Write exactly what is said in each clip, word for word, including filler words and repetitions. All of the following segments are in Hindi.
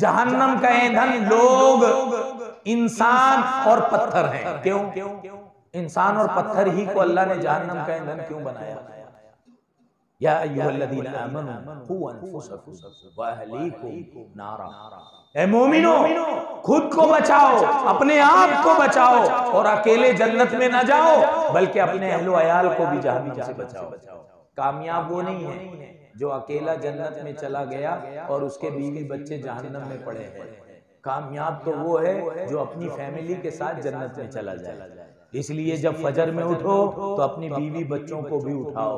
जहन्नम का ईंधन लोग, इंसान और पत्थर हैं। क्यों? इंसान और पत्थर ही को अल्लाह ने जहन्नम का ईंधन क्यों बनाया? या अय्युहल्लज़ीना आमनू कू अनफुसकुम व अहलीकुम नारा, ए मोमिनो खुद को बचाओ, अपने आप को बचाओ और अकेले जन्नत में ना जाओ बल्कि अपने अहलो अयाल को भी जहन्नम से बचाओ। कामयाब वो नहीं है जो अकेला जन्नत में चला गया और उसके बीवी बच्चे जहन्नम में पड़े हैं। कामयाब तो वो है जो अपनी फैमिली के साथ जन्नत में चला जाए। इसलिए जब फजर में उठो तो अपनी बीवी बच्चों को भी उठाओ,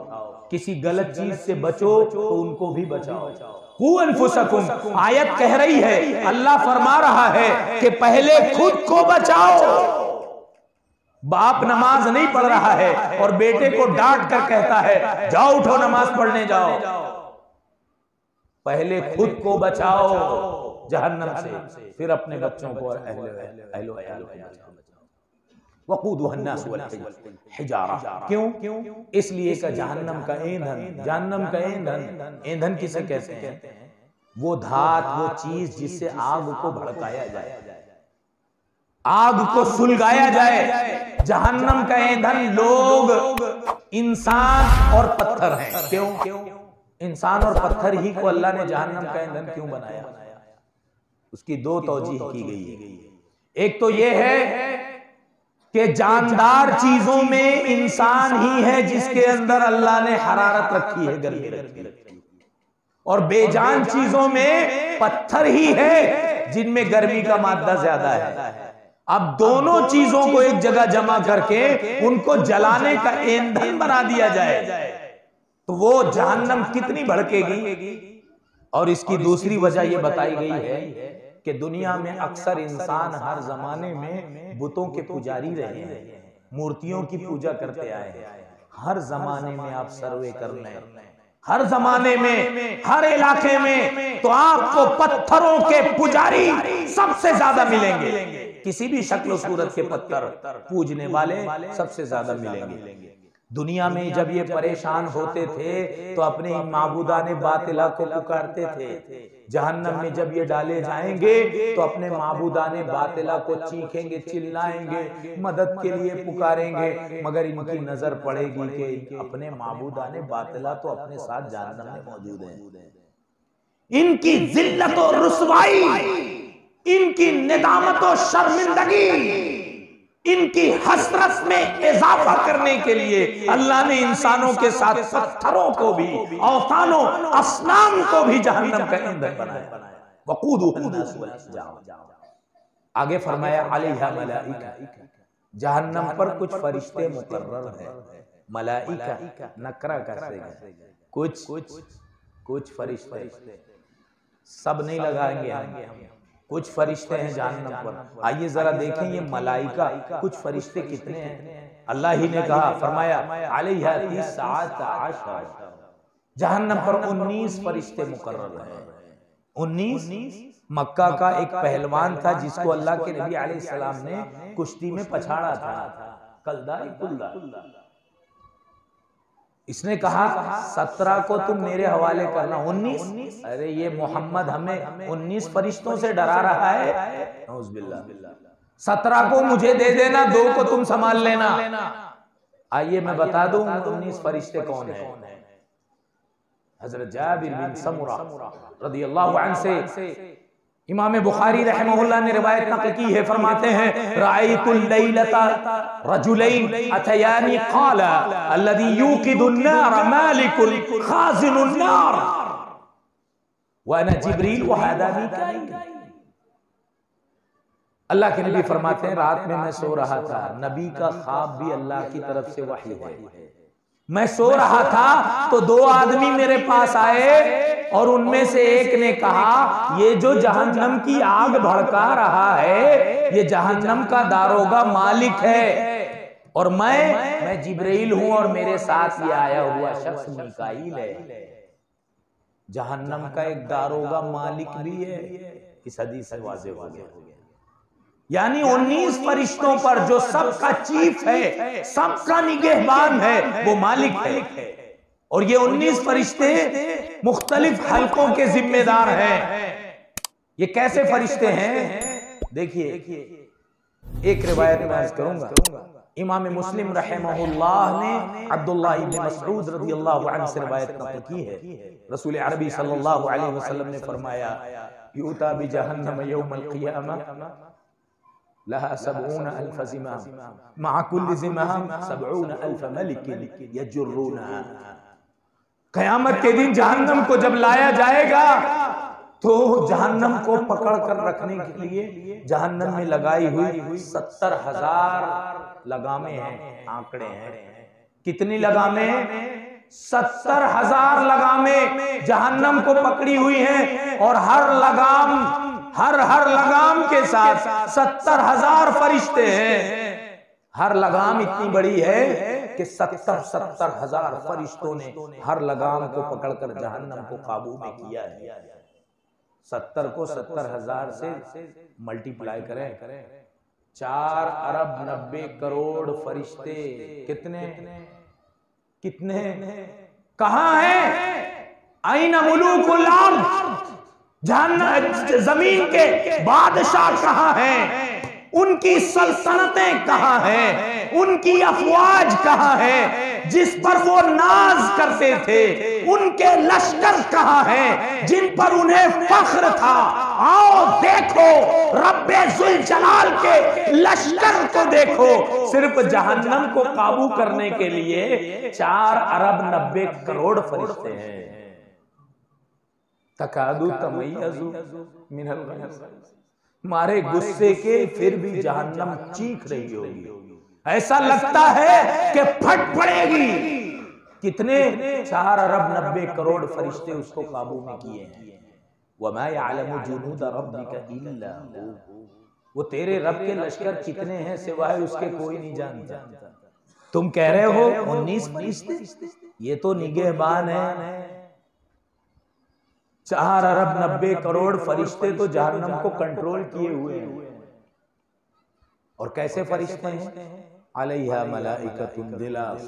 किसी गलत चीज से बचो तो उनको भी बचाओ। कू अनफुसकुम, आयत कह रही है, अल्लाह फरमा रहा है कि पहले खुद को बचाओ। बाप नमाज नहीं पढ़ रहा है और बेटे को डांट कर कहता है जाओ उठो नमाज पढ़ने जाओ, पहले खुद को बचाओ जहन्नम से, फिर अपने बच्चों को और अहलो अयाल को बचाओ। वक़ूदुहन्नास वल हिजारा, क्यों? इसलिए का जहन्नम का ईंधन, जहन्नम का ईंधन, ईंधन किसे कहते हैं? वो धात, वो चीज जिससे आग को भड़काया जाए, आग को सुलगाया जाए। जहन्नम का ईंधन लोग, इंसान और पत्थर हैं। क्यों? इंसान और पत्थर ही को अल्लाह ने जहन्नम का ईंधन क्यों बनाया? उसकी दो तौजीह की गई है। एक तो ये है कि जानदार चीजों में इंसान ही है जिसके अंदर अल्लाह ने हरारत रखी है, गर्मी रखी है, और बेजान चीजों में पत्थर ही है जिनमें गर्मी का मादा ज्यादा है। अब दोनों चीजों को एक जगह जमा करके उनको जलाने का ईंधन बना दिया जाए तो वो जहन्नम कितनी भड़केगी। और इसकी दूसरी वजह यह बताई गई है कि दुनिया में अक्सर इंसान हर जमाने में बुतों के पुजारी रहे हैं, मूर्तियों की पूजा करते आए हैं। हर जमाने में आप सर्वे कर लें, हर जमाने में, हर इलाके में, तो आपको पत्थरों के पुजारी सबसे ज्यादा मिलेंगे। किसी भी शक्ल सूरत के पत्थर पूजने वाले सबसे ज्यादा मिलेंगे। दुनिया में जब ये परेशान होते थे तो अपने माबूदाने बातिला को पुकारते थे। जहन्नम में जब ये डाले जाएंगे तो अपने माबूदाने बातिला को चीखेंगे, चिल्लाएंगे, मदद के लिए पुकारेंगे, मगर इनकी नजर पड़ेगी कि अपने माबूदाने बातिला तो अपने साथ जहन्नम में मौजूद है। इनकी जिल्लत और रुसवाई, इनकी निदामत और शर्मिंदगी, इनकी हसरत में इजाफा करने के लिए अल्लाह ने इंसानों के साथ पत्थरों को भी, औसानों, अस्नाम को भी जहन्नम का ईंधन बनाया। वक़ूदुहा, आगे फरमाया अलैहा मलाइका, जहन्नम पर कुछ फरिश्ते मुकर्रर हैं। मलाइका नकरा का से कुछ कुछ फरिश्ते, सब नहीं लगाएंगे हम, कुछ फरिश्ते हैं जहन्नम पर। आइए जरा देखें ये मलाइका, कुछ फरिश्ते कितने हैं। अल्लाह ही ने कहा, फरमाया जहन्नम पर उन्नीस फरिश्ते मुकर्रर हैं। उन्नीस। मक्का का एक पहलवान था जिसको अल्लाह के नबी अलैहिस्सलाम ने कुश्ती में पछाड़ा था, कल्दा। इसने कहा सत्रह को तुम मेरे हवाले करना, उन्नीस। अरे ये मोहम्मद हमें उन्नीस फरिश्तों से डरा रहा है, सत्रह को मुझे दे देना, दो को तुम संभाल लेना। आइए मैं बता दूं उन्नीस फरिश्ते कौन है। हजरत जाबिर बिन समुरा रदियल्लाहु अन्हु से इमाम बुखारी रहमहुल्लाह ने रिवायत नकल की है, फरमाते हैं राइतुल लैलता रजुलैन अतयानी क़ाला अल्लज़ी युक़िदुन नार मालिकुल ख़ाज़िनुन नार व अना जिब्रील व हादा मीकाईल। अल्लाह के नबी फरमाते हैं रात में मैं सो रहा था, नबी का ख्वाब भी अल्लाह की तरफ से वही है। मैं सो रहा था तो दो आदमी मेरे पास आए और उनमें से एक ने कहा ये जो जहन्नम की आग भड़का रहा है ये जहन्नम का दारोगा मालिक है और मैं मैं जिब्राइल हूं और मेरे साथ ये आया हुआ शख्स मीकाईल है। जहन्नम का एक दारोगा मालिक भी है। इस हदीस से वाज़े हो गया यानी उन्नीस फरिश्तों पर जो सबका चीफ है, सबका निगहबान है, वो मालिक है। और ये उन्नीस फरिश्ते मुख्तलिफ हलकों के जिम्मेदार हैं। ये कैसे फरिश्ते हैं? देखिए एक रिवायत में अर्ज करूंगा। इमाम मुस्लिम रहमहुल्लाह ने अब्दुल्लाह इब्न मसऊद रदियल्लाहु अन्हु से रिवायत नकल की है। रसूल अरबी सल्लल्लाहु अलैहि वसल्लम ने फरमाया, यूता बि जहन्नम यौमल क़ियामा लहा सबून अल्फ ज़िमाम मअ कुल्लि ज़िमाम सबून अल्फ मलिक यजुर्रुना। क़यामत के दिन जहन्नम को जब लाया जाएगा तो जहन्नम को पकड़ कर रखने के लिए जहन्नम में लगाई हुई सत्तर हजार लगामे हैं, आंकड़े हैं। कितनी लगामे? सत्तर हजार लगामे जहन्नम को पकड़ी हुई हैं और हर लगाम हर हर लगाम के साथ सत्तर हजार फरिश्ते हैं। हर लगाम इतनी बड़ी है कि सत्तर सत्तर हजार फरिश्तों ने हर लगाम को पकड़कर जहन्नम को काबू में किया है। सत्तर को सत्तर हजार से मल्टीप्लाई करें, चार अरब नब्बे करोड़ फरिश्ते कितने कितने कहाँ हैं? आइना मुलूकुल अर्ज़, जमीन के बादशाह कहाँ हैं? उनकी सल्तनतें कहाँ हैं? उनकी अफवाज कहाँ हैं? जिस पर वो नाज करते थे उनके लश्कर कहाँ हैं? जिन पर उन्हें फख्र था। आओ देखो रब्बे जुल जलाल के लश्कर को देखो। सिर्फ जहन्नम को काबू करने के लिए चार अरब नब्बे करोड़ फरिश्ते हैं। तकादु तमय्यजु मिनल गैज़, मारे गुस्से के फिर भी जहन्नम चीख रही होगी, ऐसा लगता है कि फट पड़ेगी। कितने? चार अरब नब्बे करोड़ फरिश्ते उसको काबू में किए हैं। वमा यालमु जुनूद रब्बिका इल्ला हु, वो तेरे रब के लश्कर कितने हैं सिवाय उसके कोई नहीं जानता। तुम कह रहे हो उन्नीस फरिश्ते, ये तो निगहबान है। चार अरब नब्बे करोड़ फरिश्ते तो जहन्नम को कंट्रोल किए हुए हैं। और कैसे फरिश्ते हैं? अलैहा मलाइकतुन गिलाज़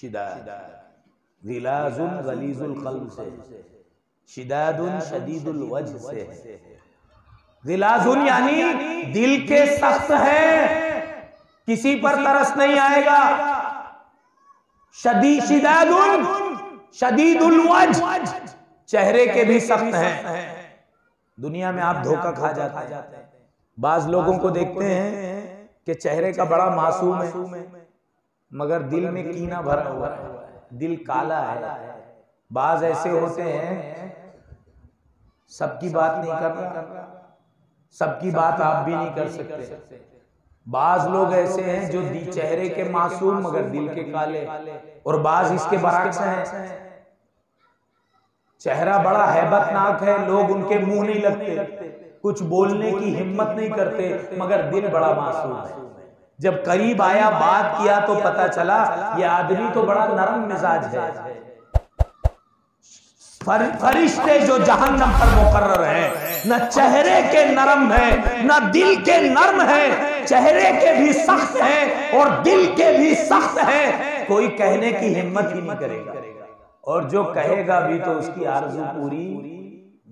शिदाद, गिलाज़ुन गलीज़ुल क़ल्ब से, शिदादुन शदीदुल वज्ह से। गिलाज़ुन यानी दिल के सख्त हैं, किसी पर तरस नहीं आएगा। शदी शिदादुन शदीदुल वज्ह, चेहरे के भी सख्त हैं। दुनिया में आप धोखा खा जाते हैं। बाज लोगों को देखते हैं कि चेहरे का बड़ा मासूम है मगर दिल में कीना भरा हुआ है, दिल काला है। बाज ऐसे होते हैं, सबकी बात नहीं करना, सबकी बात आप भी नहीं कर सकते। बाज लोग ऐसे हैं जो चेहरे के मासूम मगर दिल के काले, और बाज इसके बरक्स हैं। चेहरा बड़ा हैबतनाक है, लोग उनके मुंह नहीं लगते, कुछ बोलने की हिम्मत नहीं करते मगर दिल बड़ा मासूम है। जब करीब आया बात किया तो पता चला ये आदमी तो बड़ा नरम मिजाज है। फरिश्ते जो जहन्नम पर मुकर्रर हैं न चेहरे के नरम है न दिल के नरम है, चेहरे के भी सख्त हैं और दिल के भी सख्त हैं। कोई कहने की हिम्मत ही नहीं करेगा और जो कहेगा भी तो उसकी आरज़ू पूरी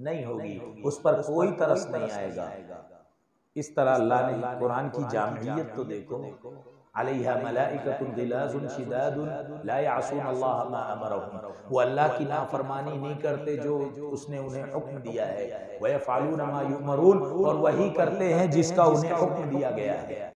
नहीं होगी, उस पर कोई तरस नहीं आएगा। इस तरह अल्लाह ने कुरान की जामियत तो देखो। अलैहा मलाइकतुन गिलाज़ुन शिदादुन ला यासून अल्लाह मा अमरहुम, वो अल्लाह की नाफरमानी नहीं करते जो उसने उन्हें हुक्म दिया है। वयफ़अलून मा युमरून, और वही करते हैं जिसका उन्हें हुक्म दिया गया है।